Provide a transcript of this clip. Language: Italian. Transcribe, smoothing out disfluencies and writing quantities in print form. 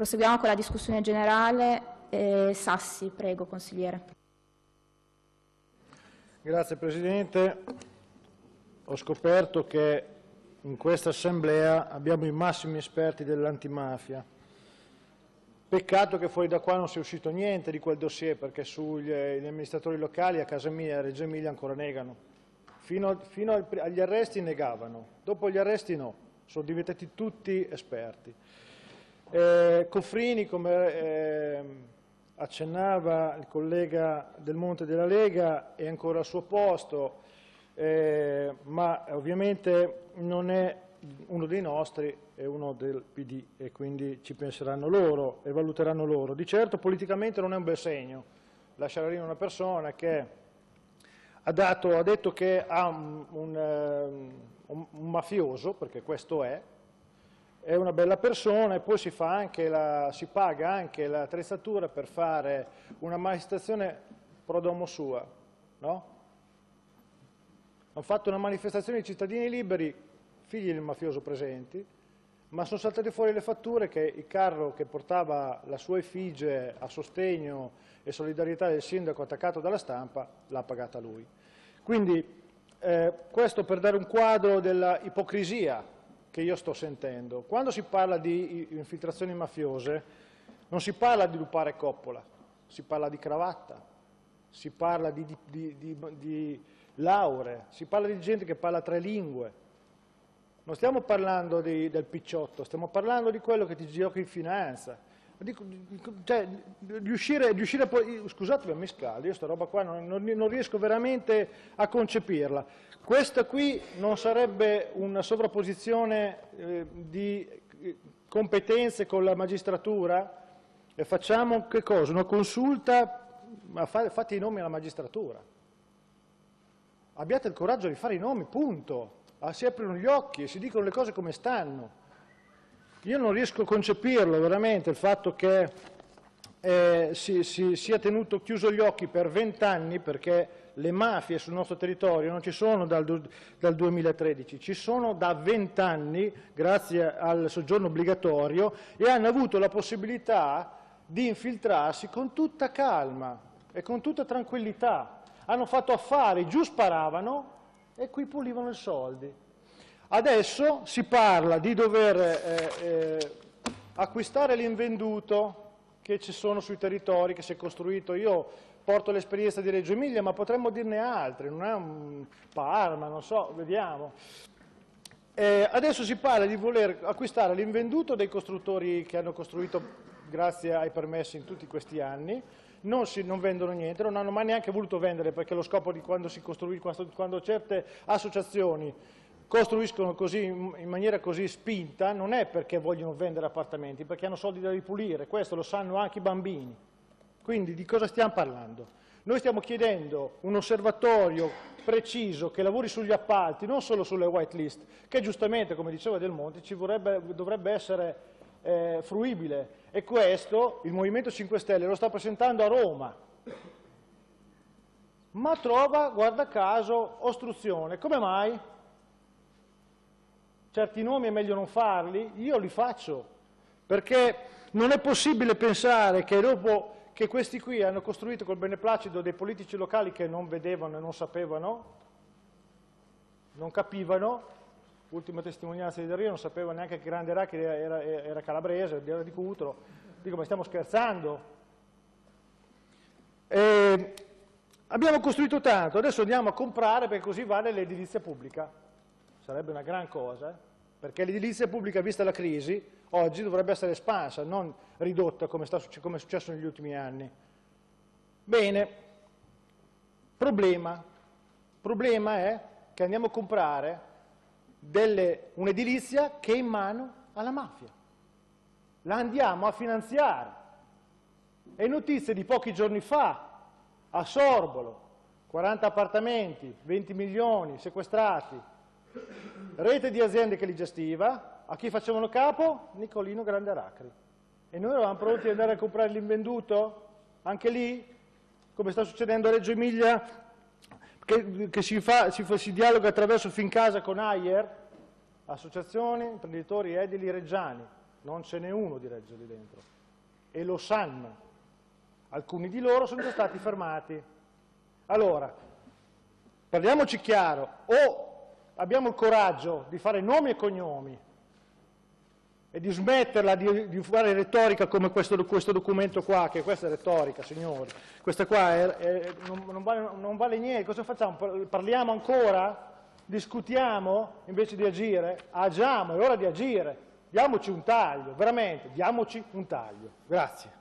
Proseguiamo con la discussione generale. Sassi, prego, consigliere. Grazie Presidente. Ho scoperto che in questa assemblea abbiamo i massimi esperti dell'antimafia. Peccato che fuori da qua non sia uscito niente di quel dossier, perché sugli amministratori locali a casa mia e a Reggio Emilia ancora negano. Fino agli arresti negavano, dopo gli arresti no, sono diventati tutti esperti. Coffrini, come accennava il collega Delmonte della Lega, è ancora al suo posto, ma ovviamente non è uno dei nostri, è uno del PD e quindi ci penseranno loro e valuteranno loro. Di certo politicamente non è un bel segno lasciare lì una persona che ha detto che ha un mafioso, perché questo è una bella persona, e poi si paga anche l'attrezzatura per fare una manifestazione pro domo sua, no? Hanno fatto una manifestazione di cittadini liberi, figli del mafioso presenti, ma sono saltate fuori le fatture che il carro che portava la sua effigie a sostegno e solidarietà del sindaco attaccato dalla stampa l'ha pagata lui. Quindi questo per dare un quadro della ipocrisia che io sto sentendo. Quando si parla di infiltrazioni mafiose non si parla di lupare coppola, si parla di cravatta, si parla di lauree, si parla di gente che parla tre lingue. Non stiamo parlando del picciotto, stiamo parlando di quello che ti gioca in finanza. Cioè, riuscire a... Scusatemi, mi scaldo, io sta roba qua non riesco veramente a concepirla. Questa qui non sarebbe una sovrapposizione di competenze con la magistratura? E facciamo che cosa? Una consulta, ma fate i nomi alla magistratura. Abbiate il coraggio di fare i nomi, punto. Si aprono gli occhi e si dicono le cose come stanno. Io non riesco a concepirlo veramente il fatto che si sia tenuto chiuso gli occhi per 20 anni, perché le mafie sul nostro territorio non ci sono dal 2013, ci sono da 20 anni grazie al soggiorno obbligatorio, e hanno avuto la possibilità di infiltrarsi con tutta calma e con tutta tranquillità. Hanno fatto affari, giù sparavano e qui pulivano i soldi. Adesso si parla di dover acquistare l'invenduto che ci sono sui territori, che si è costruito. Io porto l'esperienza di Reggio Emilia, ma potremmo dirne altri, non è un Parma, non so, vediamo. Adesso si parla di voler acquistare l'invenduto dei costruttori che hanno costruito grazie ai permessi in tutti questi anni. Non vendono niente, non hanno mai neanche voluto vendere, perché lo scopo di quando si costruisce, quando certe associazioni costruiscono così, in maniera così spinta, non è perché vogliono vendere appartamenti, perché hanno soldi da ripulire, questo lo sanno anche i bambini. Quindi di cosa stiamo parlando? Noi stiamo chiedendo un osservatorio preciso che lavori sugli appalti, non solo sulle white list, che giustamente, come diceva Delmonte, dovrebbe essere fruibile. E questo il Movimento 5 Stelle lo sta presentando a Roma, ma trova, guarda caso, ostruzione. Come mai? Certi nomi è meglio non farli, io li faccio, perché non è possibile pensare che dopo... che questi qui hanno costruito col beneplacito dei politici locali che non vedevano e non sapevano, non capivano. Ultima testimonianza di Dario, non sapeva neanche che Grande Aracri era calabrese, era di Cutro. Dico, ma stiamo scherzando? Abbiamo costruito tanto, adesso andiamo a comprare perché così vale l'edilizia pubblica. Sarebbe una gran cosa, perché l'edilizia pubblica, vista la crisi, oggi dovrebbe essere espansa, non ridotta come è successo negli ultimi anni. Bene, problema è che andiamo a comprare un'edilizia che è in mano alla mafia. La andiamo a finanziare. È notizia di pochi giorni fa, a Sorbolo, 40 appartamenti, 20 milioni sequestrati, rete di aziende che li gestiva. A chi facevano capo? Nicolino Grande Aracri. E noi eravamo pronti ad andare a comprare l'invenduto? Anche lì, come sta succedendo a Reggio Emilia, che si dialoga attraverso FinCasa con Ayer, associazioni, imprenditori edili reggiani. non ce n'è uno di Reggio lì dentro, e lo sanno. Alcuni di loro sono già stati fermati. Allora, parliamoci chiaro, o abbiamo il coraggio di fare nomi e cognomi e di smetterla di fare retorica come questo documento qua, che questa è retorica, signori, questa qua non vale niente. Cosa facciamo? Parliamo ancora? Discutiamo invece di agire? Agiamo, è ora di agire, diamoci un taglio, veramente, diamoci un taglio. Grazie.